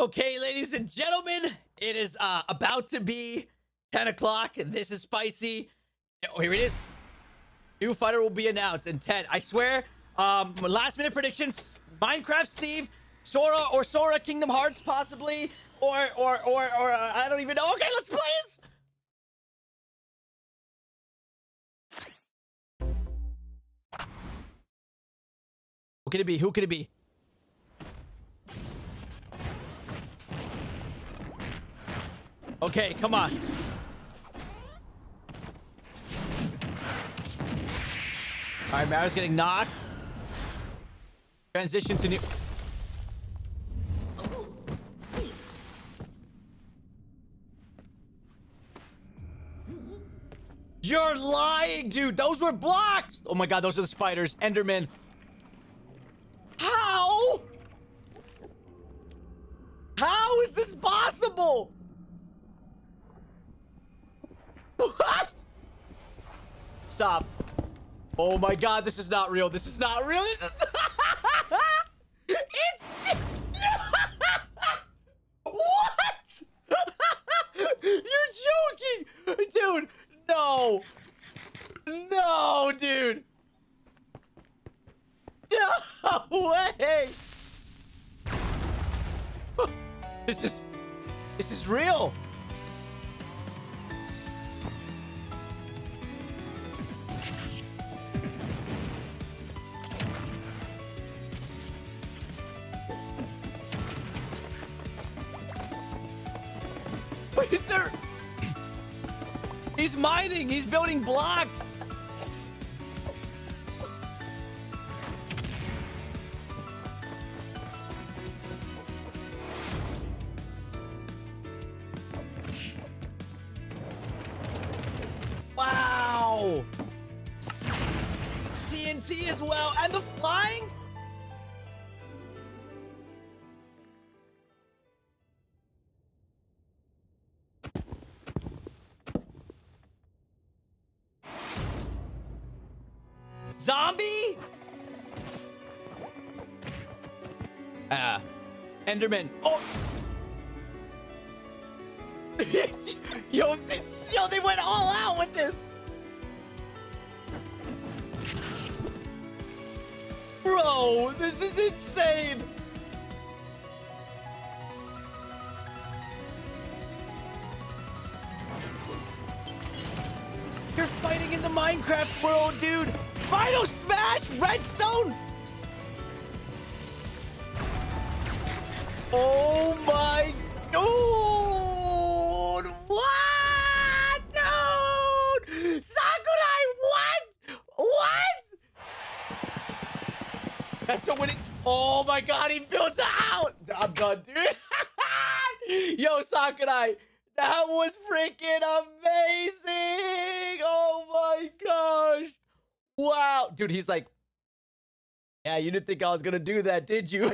Okay, ladies and gentlemen, it is about to be 10 o'clock. This is spicy. Oh, here it is. New fighter will be announced in 10. I swear, last minute predictions, Minecraft Steve, Sora, Kingdom Hearts possibly, or I don't even know. Okay, let's play this. Who could it be? Who could it be? Okay, come on. All right, Mario's getting knocked. Transition to new... You're lying, dude. Those were blocks. Oh my God, those are the spiders. Enderman. How? How is this possible? What? Stop. Oh my God, this is not real. This is not real. This is not... It's... What? You're joking. Dude, no. No, dude. No way. This is real. Is there... He's mining. He's building blocks. Wow. TNT as well. And the flying... Zombie? Enderman. Oh! Yo, they went all out with this! Bro, this is insane! You're fighting in the Minecraft world, dude! Final smash, redstone. Oh my dude! What, dude? Sakurai, what? What? That's a winning. Oh my God, he builds a house. I'm done, dude. Yo, Sakurai, that was freaking amazing. Oh my gosh. Wow, dude, he's like, yeah, you didn't think I was gonna do that, did you?